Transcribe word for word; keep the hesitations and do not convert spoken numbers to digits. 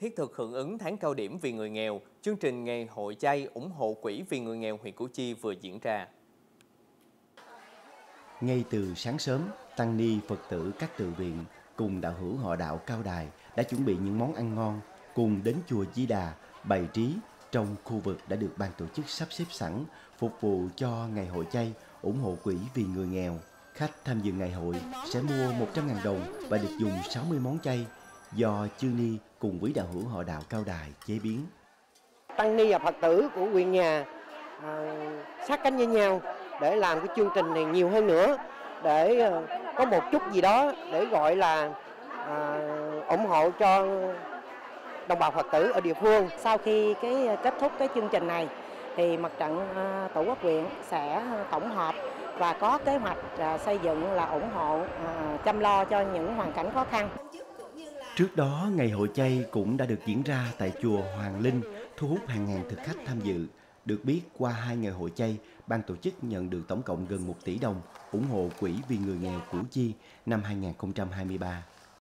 Thiết thực hưởng ứng tháng cao điểm vì người nghèo, chương trình ngày hội chay ủng hộ quỹ vì người nghèo huyện Củ Chi vừa diễn ra. Ngay từ sáng sớm, tăng ni Phật tử các tự viện cùng đạo hữu họ Đạo Cao Đài đã chuẩn bị những món ăn ngon cùng đến chùa Di Đà bày trí trong khu vực đã được ban tổ chức sắp xếp sẵn phục vụ cho ngày hội chay ủng hộ quỹ vì người nghèo. Khách tham dự ngày hội sẽ mua một trăm nghìn đồng và được dùng sáu mươi món chay do chư ni cùng với đạo hữu họ Đạo Cao Đài chế biến. Tăng ni và Phật tử của huyện nhà à, sát cánh với nhau để làm cái chương trình này nhiều hơn nữa, để à, có một chút gì đó để gọi là à, ủng hộ cho đồng bào Phật tử ở địa phương. Sau khi cái kết thúc cái chương trình này thì mặt trận à, Tổ quốc huyện sẽ tổng hợp và có kế hoạch à, xây dựng là ủng hộ à, chăm lo cho những hoàn cảnh khó khăn. Trước đó, ngày hội chay cũng đã được diễn ra tại chùa Hoàng Linh, thu hút hàng ngàn thực khách tham dự. Được biết, qua hai ngày hội chay, ban tổ chức nhận được tổng cộng gần một tỷ đồng ủng hộ quỹ vì người nghèo Củ Chi năm hai nghìn không trăm hai mươi ba.